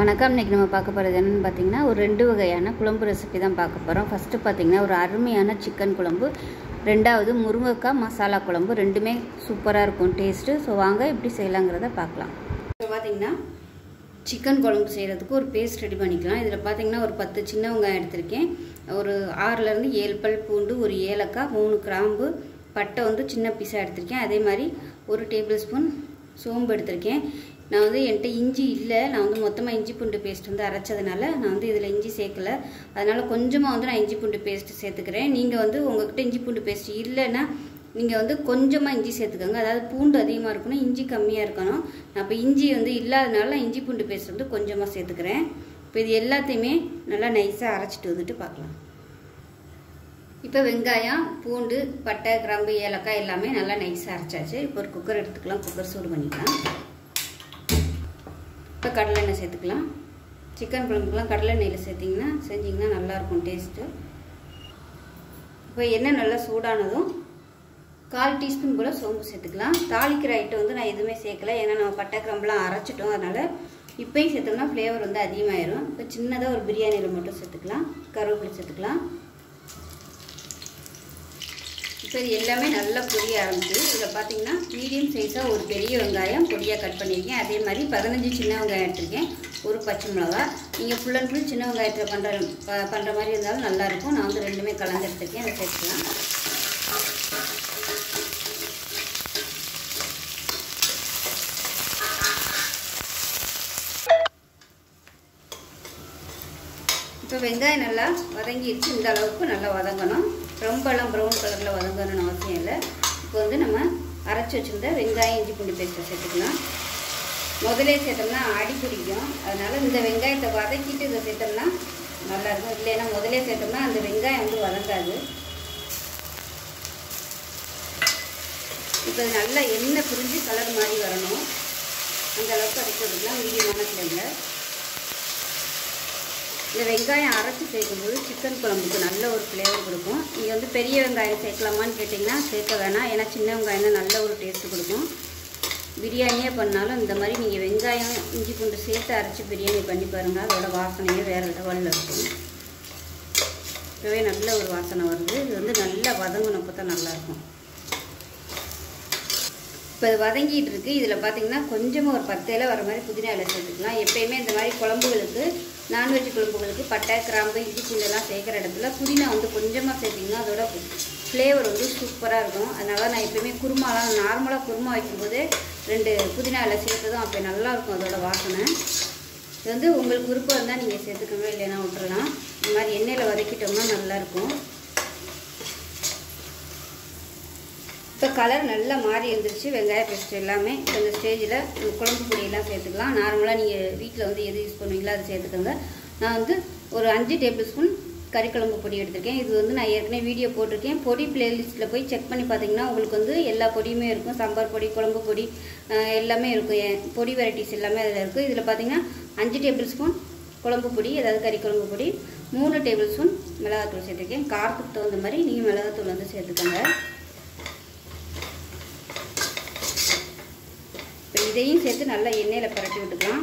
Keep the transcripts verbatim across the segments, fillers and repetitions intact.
வணக்கம். இன்னைக்கு நம்ம பார்க்க போகிறது என்னென்னு பார்த்தீங்கன்னா ஒரு ரெண்டு வகையான குழம்பு ரெசிபி தான் பார்க்க போகிறோம். ஃபஸ்ட்டு பார்த்தீங்கன்னா ஒரு அருமையான சிக்கன் குழம்பு, ரெண்டாவது முருங்கைக்காய் மசாலா குழம்பு. ரெண்டுமே சூப்பராக இருக்கும் டேஸ்ட்டு. ஸோ வாங்க எப்படி செய்யலாங்கிறத பார்க்கலாம். இப்போ பார்த்தீங்கன்னா சிக்கன் குழம்பு செய்கிறதுக்கு ஒரு பேஸ்ட் ரெடி பண்ணிக்கலாம். இதில் பார்த்தீங்கன்னா ஒரு பத்து சின்ன வெங்காயம் எடுத்திருக்கேன், ஒரு ஆறுலேருந்து ஏழு பல் பூண்டு, ஒரு ஏலக்காய், மூணு கிராம்பு, பட்டை வந்து சின்ன பீஸாக எடுத்திருக்கேன். அதே மாதிரி ஒரு டேபிள் ஸ்பூன் சோம்பு எடுத்திருக்கேன். நான் வந்து என்கிட்ட இஞ்சி இல்லை, நான் வந்து மொத்தமாக இஞ்சி பூண்டு பேஸ்ட் வந்து அரைச்சதுனால நான் வந்து இதில் இஞ்சி சேர்க்கலை. அதனால் கொஞ்சமாக வந்து நான் இஞ்சி பூண்டு பேஸ்ட்டு சேர்த்துக்கிறேன். நீங்கள் வந்து உங்கள்கிட்ட இஞ்சி பூண்டு பேஸ்ட் இல்லைன்னா நீங்கள் வந்து கொஞ்சமாக இஞ்சி சேர்த்துக்கோங்க. அதாவது பூண்டு அதிகமாக இருக்கணும், இஞ்சி கம்மியாக இருக்கணும். நான் இப்போ இஞ்சி வந்து இல்லாதனால நான் இஞ்சி பூண்டு பேஸ்ட் வந்து கொஞ்சமாக சேர்த்துக்கிறேன். இப்போ இது எல்லாத்தையுமே நல்லா நைஸாக அரைச்சிட்டு வந்துட்டு பார்க்கலாம். இப்போ வெங்காயம், பூண்டு, பட்டை, கிராம்பு, ஏலக்காய் எல்லாமே நல்லா நைஸாக அரைச்சாச்சு. இப்போ ஒரு குக்கர் எடுத்துக்கலாம். குக்கர் சூடு பண்ணிக்கலாம். இப்போ கடலெண்ணெய் சேர்த்துக்கலாம். சிக்கன் குழம்புக்குலாம் கடலெண்ணெயில் சேர்த்திங்கன்னா செஞ்சிங்கன்னா நல்லாயிருக்கும் டேஸ்ட்டு. இப்போ எண்ணெய் நல்லா சூடானதும் கால் டீஸ்பூன் போல் சோம்பு சேர்த்துக்கலாம். தாளிக்கிற ஐட்டம் வந்து நான் எதுவுமே சேர்க்கலை, ஏன்னா நம்ம பட்டை கிராம்புலாம் அரைச்சிட்டோம். அதனால் இப்போயும் சேர்த்தோம்னா ஃப்ளேவர் வந்து அதிகமாகிடும். இப்போ சின்னதாக ஒரு பிரியாணியில் மட்டும் சேர்த்துக்கலாம். கருவேப்பிலை சேர்த்துக்கலாம். இப்போ இது எல்லாமே நல்லா பொரிய ஆரம்பிச்சு. இதில் பார்த்தீங்கன்னா மீடியம் சைஸாக ஒரு பெரிய வெங்காயம் பொடியாக கட் பண்ணியிருக்கேன். அதே மாதிரி பதினஞ்சு சின்ன வெங்காயம் எடுத்துருக்கேன், ஒரு பச்சை மிளகா. நீங்கள் ஃபுல் அண்ட் ஃபுல் சின்ன வெங்காயத்தில் பண்ணுற பண்ணுற மாதிரி இருந்தாலும் நல்லாயிருக்கும். நான் வந்து ரெண்டுமே கலந்து எடுத்துருக்கேன், அதை சேர்த்துக்கலாம். இப்போ வெங்காயம் நல்லா வதங்கிடுச்சு. இந்த அளவுக்கு நல்லா வதங்கணும், ரொம்பலாம் ப்ரௌன் கலரில் வதங்கணும்னு அவசியம் இல்லை. இப்போ வந்து நம்ம அரைச்சி வச்சுருந்த வெங்காயம் இஞ்சி பூண்டு பேஸ்ட்டை சேர்த்துக்கலாம். முதலே சேர்த்தோம்னா அடி பிடிக்கும், அதனால் இந்த வெங்காயத்தை வதக்கிட்டு இதை சேர்த்தோம்னா நல்லாயிருக்கும். இல்லைன்னா முதலே சேர்த்தோம்னா அந்த வெங்காயம் வந்து வதங்காது. இப்போ நல்லா எண்ணெய் புரிஞ்சு கலர் மாதிரி வரணும், அந்த அளவுக்கு அரைச்சி வச்சுக்கலாம். மீடியமான பிள்ளைங்க இந்த வெங்காயம் அரைச்சி சேர்க்கும்போது சிக்கன் குழம்புக்கு நல்ல ஒரு ஃப்ளேவர் கொடுக்கும். நீங்கள் வந்து பெரிய வெங்காயம் சேர்க்கலாமான்னு கேட்டிங்கன்னா சேர்க்க வேணாம், ஏன்னா சின்ன வெங்காயம் தான் நல்ல ஒரு டேஸ்ட்டு கொடுக்கும். பிரியாணியே பண்ணாலும் இந்த மாதிரி நீங்கள் வெங்காயம் இஞ்சி பூண்டு சேர்த்து அரைச்சி பிரியாணி பண்ணி பாருங்கள், அதோட வாசனையே வேறு லெவலில் இருக்கும். இப்போவே நல்ல ஒரு வாசனை வருது. இது வந்து நல்லா வதங்கினப்போ தான் நல்லாயிருக்கும். இப்போ அது வதங்கிட்டு இருக்குது. இதில் பார்த்திங்கன்னா கொஞ்சமாக ஒரு பத்தையில வர மாதிரி புதினா இலை சேர்த்துக்கலாம். எப்போயுமே இந்த மாதிரி குழம்புகளுக்கு, நான்வெஜ் குழம்புகளுக்கு பட்டை, கிராம்பு, இஞ்சி பூண்டெல்லாம் சேர்க்குற இடத்துல புதினா வந்து கொஞ்சமாக சேர்த்திங்கன்னா அதோட ஃப்ளேவர் வந்து சூப்பராக இருக்கும். அதனால் நான் எப்போயுமே குருமாலாம் நார்மலாக குருமா வைக்கும்போது ரெண்டு புதினா இலை சேர்த்து தான் அப்போ நல்லாயிருக்கும் அதோட வாசனை. இது வந்து உங்களுக்கு விருப்பம் இருந்தால் நீங்கள் சேர்த்துக்கோங்க, இல்லைன்னா விட்டுறலாம். இந்த மாதிரி எண்ணெயில் வதக்கிட்டோம்னா நல்லாயிருக்கும். இப்போ கலர் நல்லா மாறி இருந்துருச்சு. வெங்காய பேஸ்ட் எல்லாமே இந்த ஸ்டேஜில் குழம்பு பொடியெல்லாம் சேர்த்துக்கலாம். நார்மலாக நீங்கள் வீட்டில் வந்து எது யூஸ் பண்ணுவீங்களோ அதை சேர்த்துக்கோங்க. நான் வந்து ஒரு அஞ்சு டேபிள் ஸ்பூன் கறிக்குழம்பு பொடி எடுத்திருக்கேன். இது வந்து நான் ஏற்கனவே வீடியோ போட்டிருக்கேன். பொடி பிளேலிஸ்ட்டில் போய் செக் பண்ணி பார்த்தீங்கன்னா உங்களுக்கு வந்து எல்லா பொடியுமே இருக்கும். சாம்பார் பொடி, குழம்பு பொடி எல்லாமே இருக்கும். பொடி வெரைட்டிஸ் எல்லாமே அதில் இருக்குது. இதில் பார்த்தீங்கன்னா அஞ்சு டேபிள் ஸ்பூன் குழம்பு பொடி, அதாவது கறிக்குழம்பு பொடி, மூணு டேபிள் ஸ்பூன் மிளகாத்தூள் சேர்த்துருக்கேன். காரத்துக்கு தகுந்த மாதிரி நீங்கள் மிளகாத்தூள் வந்து சேர்த்துக்கோங்க. இதையும் சேர்த்து நல்லா எண்ணெயில் பரட்டி விட்டுக்கலாம்.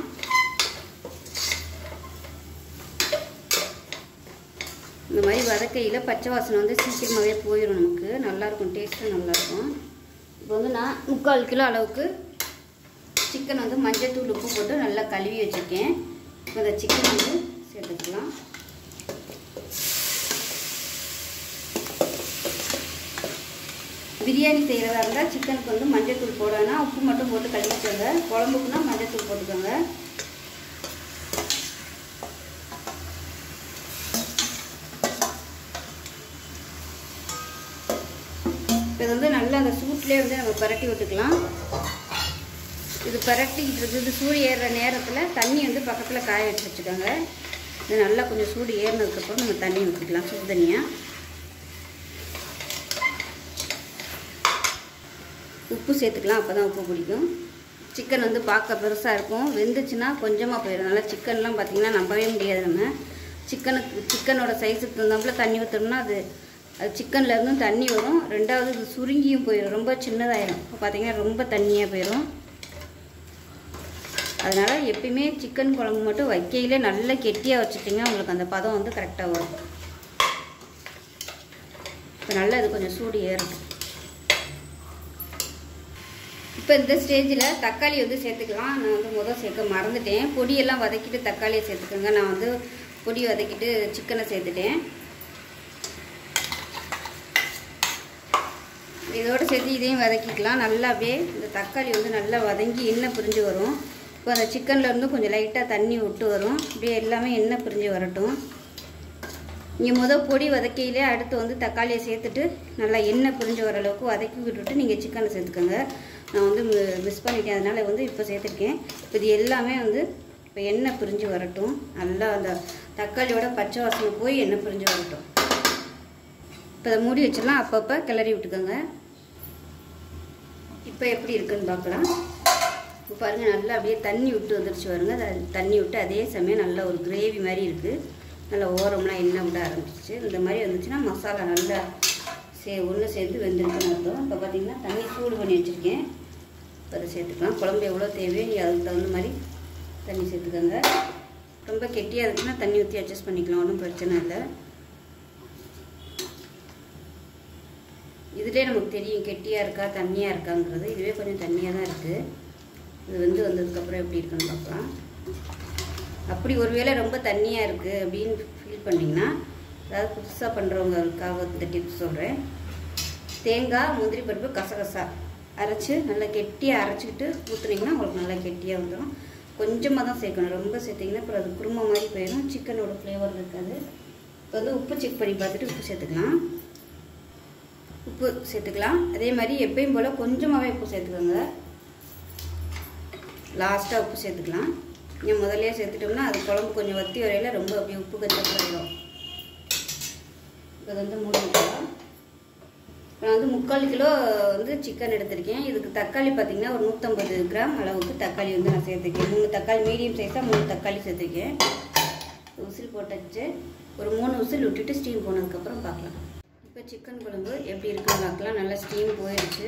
இந்த மாதிரி வதக்கையில் பச்சை வாசனை வந்து சீக்கிரமாகவே போயிடும், நமக்கு நல்லாயிருக்கும், டேஸ்ட்டும் நல்லாயிருக்கும். இப்போ வந்து நான் முக்கால் கிலோ அளவுக்கு சிக்கன் வந்து மஞ்சத்தூள், உப்பு போட்டு நல்லா கழுவி வச்சுருக்கேன். இப்போ அந்த சிக்கன் வந்து சேர்த்துக்கலாம். பிரியாணி செய்கிறதா இருந்தால் சிக்கனுக்கு வந்து மஞ்சத்தூள் போடணும்னா உப்பு மட்டும் போட்டு கழுவிக்கோங்க. குழம்புக்குன்னா மஞ்சத்தூள் போட்டுக்கோங்க. இது வந்து நல்லா அந்த சூட்லேயே வந்து நம்ம பரட்டி விட்டுக்கலாம். இது பரட்டிக்கிட்டு இருக்குது. சூடு ஏறுற நேரத்தில் தண்ணி வந்து பக்கத்தில் காய வச்சு வச்சுக்கோங்க. இது நல்லா கொஞ்சம் சூடு ஏறினதுக்கப்புறம் நம்ம தண்ணி ஊற்றிக்கலாம், சுடு தண்ணியாக. உப்பு சேர்த்துக்கலாம், அப்போ தான் உப்பு பிடிக்கும். சிக்கன் வந்து பார்க்க பெருசாக இருக்கும், வெந்துச்சுன்னா கொஞ்சமாக போயிடும். அதனால் சிக்கன்லாம் பார்த்திங்கன்னா நம்பவே முடியாது. நம்ம சிக்கனுக்கு சிக்கனோட சைஸுக்கு தகுந்தாப்புல தண்ணி ஊற்றணும்னா அது அது சிக்கன்லேருந்தும் தண்ணி வரும். ரெண்டாவது இது சுருங்கியும் போயிடும், ரொம்ப சின்னதாகிடும். இப்போ பார்த்திங்கன்னா ரொம்ப தண்ணியாக போயிடும். அதனால எப்பவுமே chicken குழம்பு மட்டும் வைக்கையில நல்ல கெட்டியா வச்சிட்டீங்கன்னா உங்களுக்கு அந்த பதம் வந்து கரெக்ட்டா வரும். இப்போ நல்லா இது கொஞ்சம் சூடு ஏறும். இப்போ இந்த ஸ்டேஜ்ல தக்காளி வந்து சேர்த்துக்கலாம். நான் வந்து முத சேர்க்க மறந்துட்டேன். பொடி எல்லாம் வதக்கிட்டு தக்காளியை சேர்த்துக்கங்க. நான் வந்து பொடி வதக்கிட்டு சிக்கனை சேர்த்துட்டேன். இதோட சேர்த்து இதையும் வதக்கிக்கலாம். நல்லா அப்படியே இந்த தக்காளி வந்து நல்லா வதங்கி எண்ணெய் பிரிஞ்சு வரும். இப்போ அந்த சிக்கன்ல இருந்து கொஞ்சம் லைட்டா தண்ணி விட்டு வரும். அப்படியே எல்லாமே எண்ணெய் பிரிஞ்சு வரட்டும். நீங்க முத பொடி வதக்கையிலே அடுத்து வந்து தக்காளியை சேர்த்துட்டு நல்லா எண்ணெய் பிரிஞ்சு வர அளவுக்கு வதக்கி விட்டுட்டு நீங்க சிக்கனை சேர்த்துக்கங்க. நான் வந்து மிஸ் பண்ணிட்டேன், அதனால வந்து இப்போ சேர்த்துருக்கேன். இப்போ இது எல்லாமே வந்து இப்போ எண்ணெய் பிரிஞ்சு வரட்டும். நல்லா அந்த தக்காளியோட பச்சை வாசனை போய் எண்ணெய் பிரிஞ்சு வரட்டும். இப்போ அதை மூடி வச்சிடலாம். அப்பப்போ கிளறி விட்டுக்கோங்க. இப்போ எப்படி இருக்குன்னு பார்க்கலாம். இப்போ பாருங்கள், நல்லா அப்படியே தண்ணி விட்டு வந்துருச்சு. வருங்க தண்ணி விட்டு அதே சமயம் நல்லா ஒரு கிரேவி மாதிரி இருக்குது. நல்லா ஓரம்லாம் எண்ணெய் விட ஆரம்பிச்சிச்சு. இந்த மாதிரி வந்துச்சுன்னா மசாலா நல்லா சே ஒன்று சேர்த்து வெந்திருக்குன்னு அர்த்தம். இப்போ பார்த்திங்கன்னா தண்ணி சூடு பண்ணி வச்சுருக்கேன். இப்போ அதை சேர்த்துக்கலாம். குழம்பு எவ்வளோ தேவையோ நீ அதுக்கு தகுந்த மாதிரி தண்ணி சேர்த்துக்கோங்க. ரொம்ப கெட்டியாக இருந்துச்சுன்னா தண்ணி ஊற்றி அட்ஜஸ்ட் பண்ணிக்கலாம், ஒன்றும் பிரச்சனை இல்லை. இதுலேயே நமக்கு தெரியும் கெட்டியாக இருக்கா தண்ணியாக இருக்காங்கிறது. இதுவே கொஞ்சம் தண்ணியாக தான் இருக்குது. இது வந்து வந்ததுக்கப்புறம் எப்படி இருக்குன்னு பார்க்கலாம். அப்படி ஒருவேளை ரொம்ப தண்ணியாக இருக்குது அப்படின்னு ஃபீல் பண்ணிங்கன்னா, அதாவது புதுசாக பண்ணுறவங்களுக்காக இந்த டிப்ஸ் சொல்கிறேன். தேங்காய் முந்திரி பருப்பு கசகசா அரைச்சி நல்லா கெட்டியாக அரைச்சிக்கிட்டு ஊற்றுனீங்கன்னா உங்களுக்கு நல்லா கெட்டியாக வந்துடும். கொஞ்சமாக தான் சேர்க்கணும், ரொம்ப சேர்த்திங்கன்னா அப்புறம் அது குருமா மாதிரி போயிடும், சிக்கனோட ஃப்ளேவர் இருக்காது. இப்போ வந்து உப்பு செக் பண்ணி பார்த்துட்டு உப்பு சேர்த்துக்கலாம். உப்பு சேர்த்துக்கலாம் அதே மாதிரி எப்பயும் போல் கொஞ்சமாகவே உப்பு சேர்த்துக்கோங்க. லாஸ்ட்டாக உப்பு சேர்த்துக்கலாம். நீங்கள் முதல்ல சேர்த்துட்டோம்னா அது குழம்பு கொஞ்சம் வத்தி வரையில் ரொம்ப அப்படியே உப்பு கச்சப்படும். இது வந்து மூணு கிலோ நான் வந்து முக்கால் கிலோ வந்து சிக்கன் எடுத்திருக்கேன். இதுக்கு தக்காளி பார்த்திங்கன்னா ஒரு நூற்றம்பது கிராம் அளவுக்கு தக்காளி வந்து நான் சேர்த்துருக்கேன். மூணு தக்காளி மீடியம் சைஸாக மூணு தக்காளி சேர்த்துருக்கேன். உசில் போட்டாச்சு. ஒரு மூணு உசில் விட்டுட்டு ஸ்டீம் போனதுக்கப்புறம் பார்க்கலாம். இப்போ சிக்கன் குழம்பு எப்படி இருக்குன்னு பார்க்கலாம். நல்லா ஸ்டீம் போயிடுச்சு.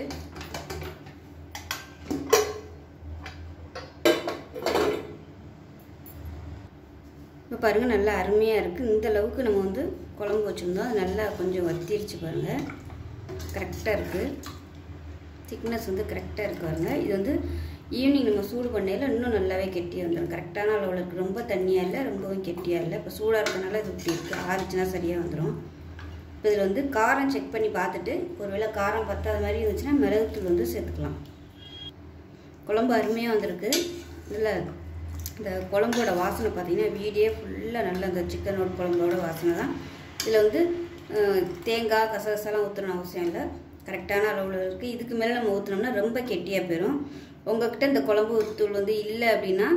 இப்போ பாருங்கள், நல்லா அருமையாக இருக்குது. இந்த அளவுக்கு நம்ம வந்து குழம்பு வச்சுருந்தோம். அது நல்லா கொஞ்சம் வத்திருச்சு பாருங்கள், கரெக்டாக இருக்குது. திக்னஸ் வந்து கரெக்டாக இருக்குது பாருங்கள். இது வந்து ஈவினிங் நம்ம சூடு பண்ணையில் இன்னும் நல்லாவே கெட்டியாக வந்துடும். கரெக்டான அளவில் இருக்குது, ரொம்ப தண்ணியாக இல்லை, ரொம்பவும் கெட்டியாக இல்லை. இப்போ சூடாக இருக்கனால இது இப்படி இருக்குது. ஆறிச்சுன்னா சரியாக வந்துடும். இப்போ இதில் வந்து காரம் செக் பண்ணி பார்த்துட்டு ஒருவேளை காரம் பத்தாத மாதிரி இருந்துச்சுன்னா மிளகுத்தூள் வந்து சேர்த்துக்கலாம். குழம்பு அருமையாக வந்திருக்கு. இதில் இந்த குழம்போட வாசனை பார்த்திங்கன்னா வீடியே ஃபுல்லாக நல்ல அந்த சிக்கனோட குழம்போட வாசனை தான். இதில் வந்து தேங்காய் கசகசெல்லாம் ஊற்றணும் அவசியம் இல்லை, கரெக்டான அளவில் இருக்குது. இதுக்கு மேலே நம்ம ஊற்றினோம்னா ரொம்ப கெட்டியாக போயிடும். உங்கள்கிட்ட இந்த குழம்பு தூள் வந்து இல்லை அப்படின்னா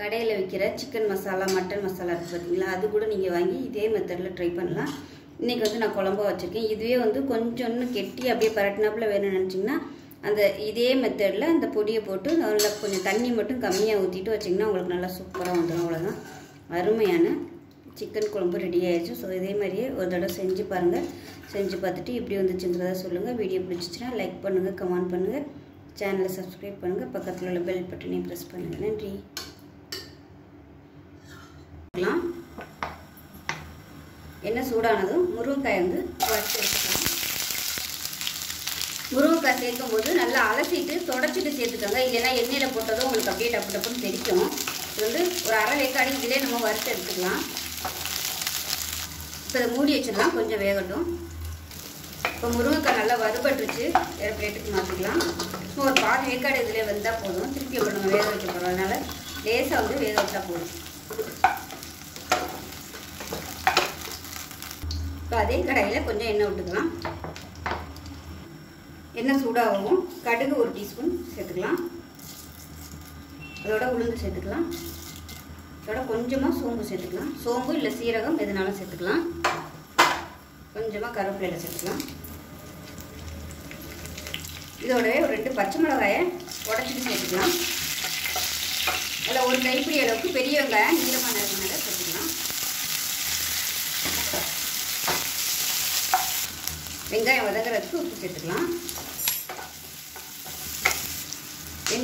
கடையில் விற்கிற சிக்கன் மசாலா மட்டன் மசாலா இருக்குது பார்த்திங்களா, அது கூட நீங்கள் வாங்கி இதே மெத்தடில் ட்ரை பண்ணலாம். இன்றைக்கி வந்து நான் குழம்பாக வச்சுருக்கேன். இதுவே வந்து கொஞ்சம் இன்னும் கெட்டி அப்படியே பரட்டினாப்பில் வேணும்னு நினச்சிங்கன்னா அந்த இதே மெத்தடில் அந்த பொடியை போட்டு நல்லா கொஞ்சம் தண்ணி மட்டும் கம்மியாக ஊற்றிட்டு வச்சிங்கன்னா உங்களுக்கு நல்லா சூப்பராக வந்துடும். அவ்வளோதான், அருமையான சிக்கன் குழம்பு ரெடி ஆகிடுச்சு. ஸோ இதே மாதிரியே ஒரு தடவை செஞ்சு பாருங்கள். செஞ்சு பார்த்துட்டு இப்படி வந்துச்சுங்கிறத சொல்லுங்கள். வீடியோ பிடிச்சிச்சின்னா லைக் பண்ணுங்கள், கமெண்ட் பண்ணுங்கள், சேனலை சப்ஸ்கிரைப் பண்ணுங்கள், பக்கத்தில் உள்ள பெல் பட்டனையும் ப்ரெஸ் பண்ணுங்கள். நன்றி. என்ன சூடானதும் முருங்கைக்காய் வந்து வறுத்து எடுத்துக்கலாம். முருங்கைக்காய் சேர்க்கும் போது நல்லா அலசிட்டு தொடச்சிட்டு சேர்த்துக்கோங்க. இல்லைன்னா எண்ணெயில் போட்டதும் உங்களுக்கு அப்படியே டப்பு டப்புன்னு தெரிக்கும். இது வந்து ஒரு அரை வேக்காடி இதிலே நம்ம வறுத்து எடுத்துக்கலாம். இப்போ அதை மூடி வச்சிடலாம், கொஞ்சம் வேகட்டும். இப்போ முருங்கைக்காய் நல்லா வறுபட்டுருச்சு. வேறு பிளேட்டுக்கு மாற்றிக்கலாம். ஒரு பாதி வேக்காடு இதிலே வந்தால் போதும். திருப்பி அப்போ நம்ம வேக வைக்க போகிறோம், அதனால் லேசாக வந்து வேக வச்சா போதும். இப்போ அதே கடாயில் கொஞ்சம் எண்ணெய் விட்டுக்கலாம். எண்ணெய் சூடாகவும் கடுகு ஒரு டீஸ்பூன் சேர்த்துக்கலாம். அதோட உளுந்து சேர்த்துக்கலாம். அதோட கொஞ்சமாக சோம்பு சேர்த்துக்கலாம். சோம்பு இல்லை சீரகம் எதுனாலும் சேர்த்துக்கலாம். கொஞ்சமாக கருவேப்பிலை சேர்த்துக்கலாம். இதோடவே ஒரு ரெண்டு பச்சை மிளகாயை உடச்சிட்டு சேர்த்துக்கலாம். அதில் ஒரு கைப்பிடி அளவுக்கு பெரிய வெங்காயம் நீளமான வெங்காயம் சேர்த்துக்கலாம். வெங்காயம் வதங்குறதுக்கு உப்பு சேர்த்துக்கலாம்.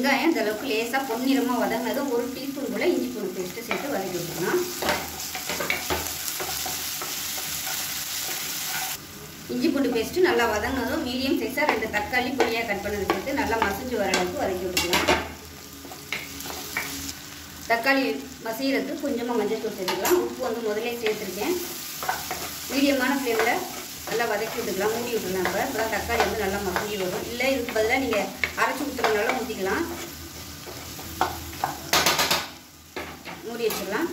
வெங்காயம் இந்த அளவுக்கு லேசாக பொன்னிறமாக வதங்கினது ஒரு டீஸ்பூன் போல் இஞ்சி பூண்டு பேஸ்ட்டு சேர்த்து வதக்கி விட்டுக்கலாம். இஞ்சி பூண்டு பேஸ்ட்டு நல்லா வதங்கினதும் மீடியம் சைஸாக ரெண்டு தக்காளி பொடியாக கட் பண்ணது சேர்த்து நல்லா மசிஞ்சு வர அளவுக்கு வதக்கி விட்டுக்கலாம். தக்காளி மசிகிறதுக்கு கொஞ்சமாக மஞ்சள் தூள் சேர்த்துக்கலாம். உப்பு வந்து முதலே சேர்த்துருக்கேன். மீடியமான ஃப்ளேமில் நல்லா வதக்கி விட்டுக்கலாம். மூடி விட்டுலாம். இப்போ இப்போ தான் தக்காளி வந்து நல்லா மசிஞ்சு வரும். இல்லை இதுக்கு பதிலாக நீங்கள் அரைச்சி ஊற்றுறதுனால ஊற்றிக்கலாம். மூடி வச்சுக்கலாம்.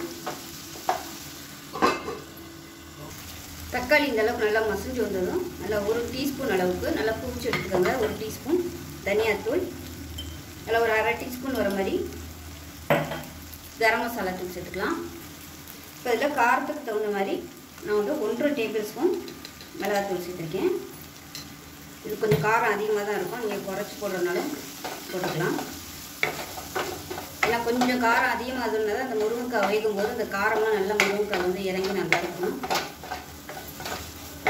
தக்காளி இந்த அளவுக்கு நல்லா மசிஞ்சு வந்ததும் நல்லா ஒரு டீஸ்பூன் அளவுக்கு நல்லா பூச்சி எடுத்துக்கோங்க. ஒரு டீஸ்பூன் தனியாத்தூள், நல்லா ஒரு அரை டீஸ்பூன் வர மாதிரி கரம் மசாலா தூள் சேர்த்துக்கலாம். இப்போ இதில் காரத்துக்கு தகுந்த மாதிரி நான் வந்து ஒன்றரை டேபிள் ஸ்பூன் மிளகாத்தூள் சேர்த்துருக்கேன். இது கொஞ்சம் காரம் அதிகமாக தான் இருக்கும், நீங்கள் குறைச்சி போடுறதுனாலும் போட்டுக்கலாம். ஏன்னா கொஞ்சம் காரம் அதிகமாக இருந்தால் அந்த முருங்கைக்காய் வேகும் போது அந்த காரம்லாம் நல்லா முருங்கைக்காய் வந்து இறங்கி நல்லா இருக்கும்.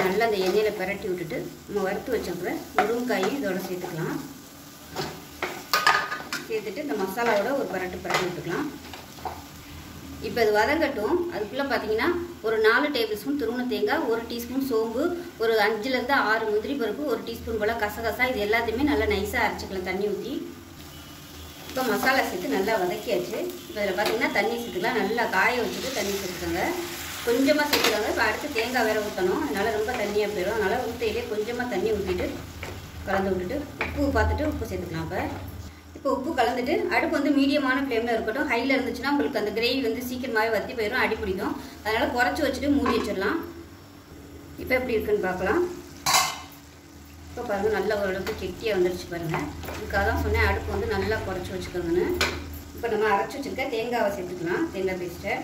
நல்லா அந்த எண்ணெயில் பரட்டி விட்டுட்டு நம்ம வறுத்து வச்சப்பற முருங்கைக்காயும் இதோட சேர்த்துக்கலாம். சேர்த்துட்டு இந்த மசாலாவோட ஒரு பரட்டு பரட்டி விட்டுக்கலாம். இப்போ இது வதங்கட்டும். அதுக்குள்ளே பார்த்தீங்கன்னா ஒரு நாலு டேபிள் ஸ்பூன் துருவண தேங்காய், ஒரு டீஸ்பூன் சோம்பு, ஒரு அஞ்சுலேருந்து ஆறு முந்திரி பருப்பு, ஒரு டீஸ்பூன் போல் கசகசா, இது எல்லாத்தையுமே நல்லா நைஸாக அரைச்சிக்கலாம் தண்ணி ஊற்றி. இப்போ மசாலா சேர்த்து நல்லா வதக்கியாச்சு. இப்போ இதில் பார்த்தீங்கன்னா தண்ணி சேர்த்துக்கலாம். நல்லா காய வச்சுட்டு தண்ணி சேர்த்துக்கோங்க. கொஞ்சமாக சேர்த்துக்காங்க. இப்போ அடுத்து தேங்காய் வேறு ஊற்றணும், அதனால் ரொம்ப தண்ணியாக போயிடும். அதனால் ஊற்றையிலே கொஞ்சமாக தண்ணி ஊற்றிட்டு கலந்து விட்டுட்டு உப்பு பார்த்துட்டு உப்பு சேர்த்துக்கலாம். இப்போ இப்போ உப்பு கலந்துட்டு அடுப்பு வந்து மீடியமான ஃப்ளேமில் இருக்கட்டும். ஹையில் இருந்துச்சுன்னா உங்களுக்கு அந்த கிரேவி வந்து சீக்கிரமாகவே வற்றி போயிடும், அடி பிடிக்கும். அதனால் குறைச்சி வச்சுட்டு மூடி வச்சிடலாம். இப்போ எப்படி இருக்குன்னு பார்க்கலாம். இப்போ பாருங்கள், நல்ல ஓரளவுக்கு கெட்டியாக வந்துடுச்சு பாருங்கள். இதுக்காக தான் சொன்னேன் அடுப்பு வந்து நல்லா குறைச்சி வச்சுக்கோங்கன்னு. இப்போ நம்ம அரைச்சி வச்சுருக்க தேங்காவை சேர்த்துக்கலாம். தேங்காய் பேஸ்ட்டை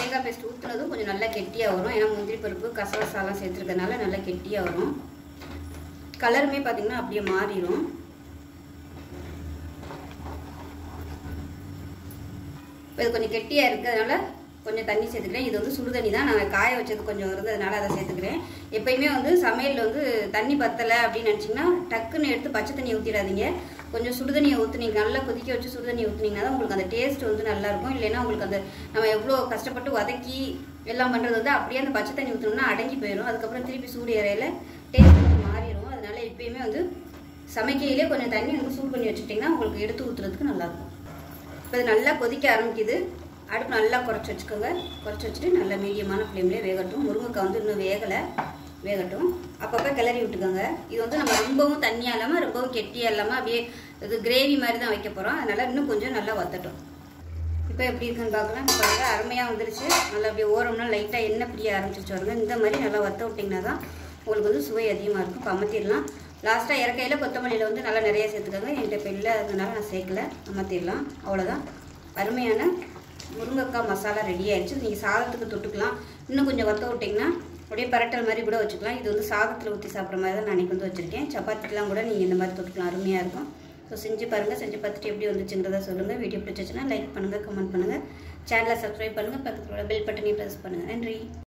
தேங்காய் பேஸ்ட் ஊற்றுனதும் கொஞ்சம் நல்லா கெட்டியாக வரும். ஏன்னா முந்திரி பருப்பு கசகசாலாம் சேர்த்துருக்கனால நல்லா கெட்டியாக வரும். கலருமே பார்த்தீங்கன்னா அப்படியே மாறிடும். இப்போ இது கொஞ்சம் கெட்டியாக இருக்கிறதுனால கொஞ்சம் தண்ணி சேர்த்துக்கிறேன். இது வந்து சுடு தண்ணி தான், நாங்கள் காய வச்சது கொஞ்சம் இருந்ததுனால அதை சேர்த்துக்கிறேன். எப்பயுமே வந்து சமையலில் வந்து தண்ணி பத்தலை அப்படின்னு நினச்சிங்கன்னா டக்குன்னு எடுத்து பச்சை தண்ணியை ஊற்றிடாதீங்க. கொஞ்சம் சுடுதண்ணியை ஊற்றுனீங்க, நல்லா கொதிக்க வச்சு சுடுதண்ணியை ஊற்றுனீங்கன்னா தான் உங்களுக்கு அந்த டேஸ்ட் வந்து நல்லாயிருக்கும். இல்லைன்னா உங்களுக்கு அந்த நம்ம எவ்வளோ கஷ்டப்பட்டு வதக்கி எல்லாம் பண்ணுறது வந்து அப்படியே அந்த பச்சை தண்ணி ஊற்றினோம்னா அடங்கி போயிடும். அதுக்கப்புறம் திருப்பி சூடு இறையில டேஸ்ட் வந்து மாறிடும். அதனால் எப்பயுமே வந்து சமைக்கையிலே கொஞ்சம் தண்ணி வந்து சூடு பண்ணி வச்சுக்கிட்டிங்கன்னா உங்களுக்கு எடுத்து ஊற்றுறதுக்கு நல்லாயிருக்கும். இப்போ இது நல்லா கொதிக்க ஆரம்பிக்குது. அடுப்பு நல்லா குறைச்சி வச்சுக்கோங்க. குறைச்சி வச்சுட்டு நல்லா மீடியமான ஃப்ளேம்லேயே வேகட்டும். முருங்கைக்காய் வந்து இன்னும் வேகலை, வேகட்டும். அப்பப்போ கிளறி விட்டுக்கோங்க. இது வந்து நம்ம ரொம்பவும் தண்ணியாக இல்லாமல் ரொம்பவும் கெட்டியாக இல்லாமல் அப்படியே இது கிரேவி மாதிரி தான் வைக்க போகிறோம். அதனால் இன்னும் கொஞ்சம் நல்லா வத்தட்டும். இப்போ எப்படி இருக்குன்னு பார்க்கலாம். இப்போ அருமையாக வந்துருச்சு. நல்லா அப்படியே ஓரம்னா லைட்டாக எண்ணெய் பிரிய ஆரம்பிச்சிருச்சு வருங்க. இந்த மாதிரி நல்லா வத்த விட்டிங்கன்னா தான் உங்களுக்கு வந்து சுவை அதிகமாக இருக்கும். இப்போ அமர்த்திடலாம். லாஸ்ட்டாக இறக்கையில் கொத்தமல்லியில் வந்து நல்லா நிறையா சேர்த்துக்கோங்க. என்கிட்ட இப்போ இல்லை, அதனால நான் சேர்க்கலை. அமர்த்திடலாம். அவ்வளோதான், அருமையான முருங்கைக்காய் மசாலா ரெடி ஆகிடுச்சு. நீங்கள் சாதத்துக்கு தொட்டுக்கலாம். இன்னும் கொஞ்சம் வத்த விட்டிங்கன்னா அப்படியே பரட்டல் மாதிரி கூட வச்சுக்கலாம். இது வந்து சாதத்தில் ஊற்றி சாப்பிட்ற மாதிரி தான் நான் இன்றைக்கி வந்து வச்சுருக்கேன். சப்பாத்திக்கெலாம் கூட நீங்கள் இந்த மாதிரி தொட்டுக்கலாம், அருமையாக இருக்கும். ஸோ செஞ்சு பாருங்கள். செஞ்சு பார்த்துட்டு எப்படி வந்துச்சுங்கிறத சொல்லுங்கள். வீடியோ பிடிச்சிச்சுன்னா லைக் பண்ணுங்கள், கமெண்ட் பண்ணுங்கள், சேனலை சப்ஸ்கிரைப் பண்ணுங்கள், பக்கத்தில் பெல் பட்டனையும் ப்ரெஸ் பண்ணுங்கள். நன்றி.